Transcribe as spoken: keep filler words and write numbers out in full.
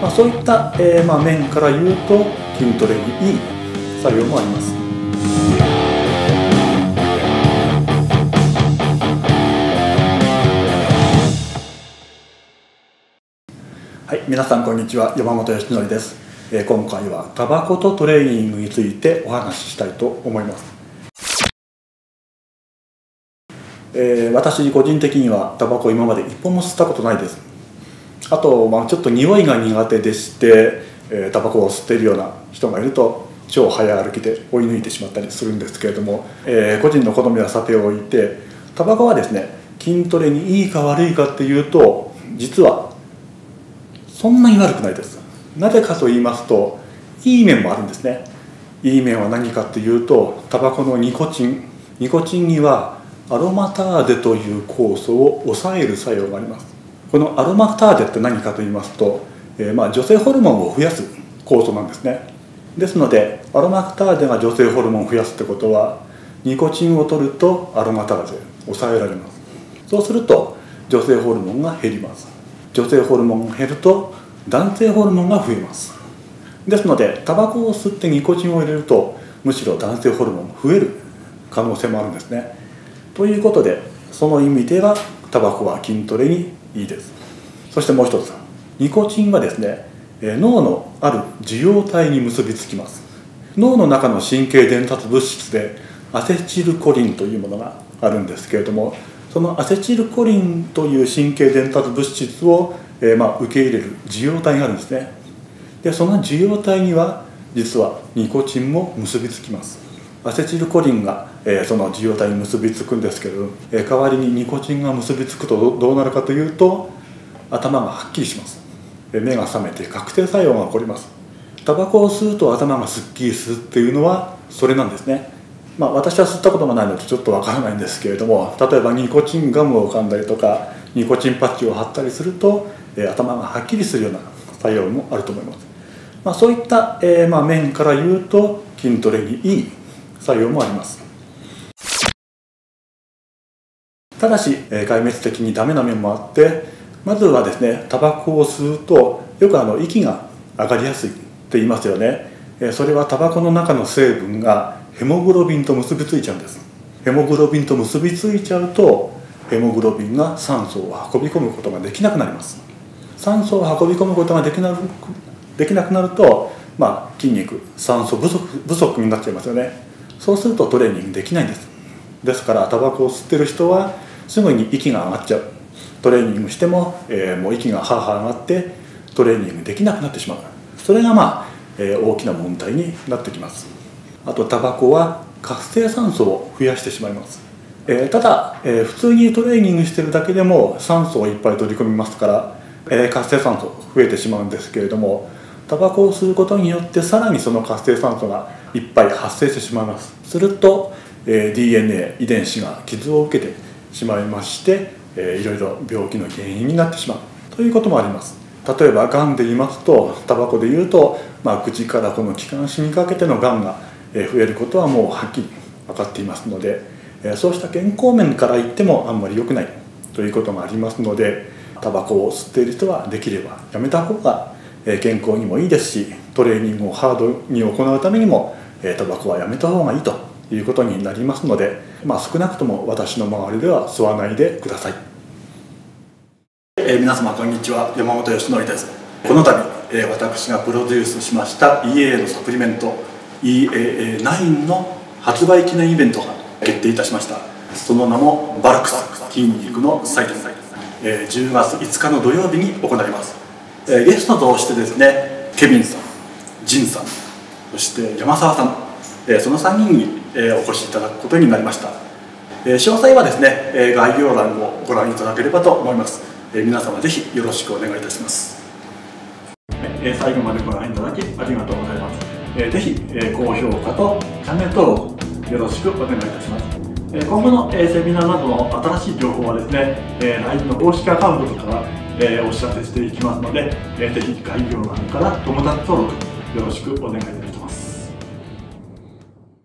まあ、そういった、えーまあ、面から言うと筋トレにいい作用もあります。はい、皆さんこんにちは、山本良則です。えー、今回はタバコとトレーニングについてお話ししたいと思います。えー、私個人的にはタバコ今まで一本も吸ったことないです。あと、まあ、ちょっと匂いが苦手でして、えー、タバコを吸っているような人がいると超早歩きで追い抜いてしまったりするんですけれども、えー、個人の好みはさておいて、タバコはですね、筋トレにいいか悪いかっていうと実はそんなに悪くないです。なぜかと言いますと、いい面もあるんですね。いい面は何かっていうと、タバコのニコチンニコチンにはアロマターデという酵素を抑える作用があります。このアロマターデって何かと言いますと、えー、まあ女性ホルモンを増やす酵素なんですね。ですので、アロマターデが女性ホルモンを増やすってことは、ニコチンを取るとアロマターデ抑えられます。そうすると女性ホルモンが減ります。女性ホルモンが減ると男性ホルモンが増えます。ですので、タバコを吸ってニコチンを入れると、むしろ男性ホルモンが増える可能性もあるんですね。ということで、その意味ではタバコは筋トレにいいです。そしてもう一つ、ニコチンはですね、脳のある受容体に結びつきます。脳の中の神経伝達物質でアセチルコリンというものがあるんですけれども、そのアセチルコリンという神経伝達物質を、えーまあ、受け入れる受容体があるんですね。で、その受容体には実はニコチンも結びつきます。アセチルコリンが、えー、その受容体に結びつくんですけれども、えー、代わりにニコチンが結びつくと ど, どうなるかというと、頭がはっきりします。目が覚めて覚醒作用が起こります。タバコを吸うと頭がすっきりするっていうのはそれなんですね。まあ、私は吸ったことがないのでちょっとわからないんですけれども、例えばニコチンガムを噛んだりとかニコチンパッチを貼ったりすると、えー、頭がはっきりするような作用もあると思います。まあ、そういった、えーまあ、面から言うと筋トレにいい作用もあります。ただし、えー、壊滅的にダメな面もあって、まずはですね、タバコを吸うとよくあの息が上がりやすいって言いますよね。えー、それはタバコの中の成分がヘモグロビンと結びついちゃうんです。ヘモグロビンと結びついちゃうと、ヘモグロビンが酸素を運び込むことができなくなります。酸素を運び込むことができなく、できなくなると、まあ、筋肉酸素不足、不足になっちゃいますよね。そうするとトレーニングできないんです。ですからタバコを吸ってる人はすぐに息が上がっちゃう。トレーニングしても、えー、もう息がハーハー上がってトレーニングできなくなってしまう。それがまあ、えー、大きな問題になってきます。あと、タバコは活性酸素を増やしてしまいます。えー、ただ、えー、普通にトレーニングしてるだけでも酸素をいっぱい取り込みますから、えー、活性酸素増えてしまうんですけれども、タバコを吸うことによってさらにその活性酸素がいっぱい発生してしまいます。すると、えー、ディーエヌエー 遺伝子が傷を受けてしまいまして、えー、いろいろ病気の原因になってしまうということもあります。例えばがんで言いますと、タバコで言うと、まあ、口からこの気管支にかけてのがんが増えることはもうはっきり分かっていますので、そうした健康面から言ってもあんまり良くないということがありますので、タバコを吸っている人はできればやめた方が健康にもいいですし、トレーニングをハードに行うためにもタバコはやめた方がいいということになりますので、まあ、少なくとも私の周りでは吸わないでください。えー、皆様こんにちは、山本良則です。この度私がプロデュースしました イーエー のサプリメントイーエーナイン の発売記念イベントが決定いたしました。その名もバルクス筋肉の祭典、えー、じゅうがついつかの土曜日に行います。えー、ゲストとしてですね、ケビンさん、ジンさん、そして山澤さん、えー、そのさんにんに、えー、お越しいただくことになりました。えー、詳細はですね、えー、概要欄をご覧いただければと思います。えー、皆様ぜひよろしくお願いいたします。えー、最後までご覧いただきありがとうございます。ぜひ高評価とチャンネル登録よろしくお願いいたします。今後のセミナーなどの新しい情報はですね、 ライン の公式アカウントとかお知らせしていきますので、ぜひ概要欄から友達登録よろしくお願いいたします。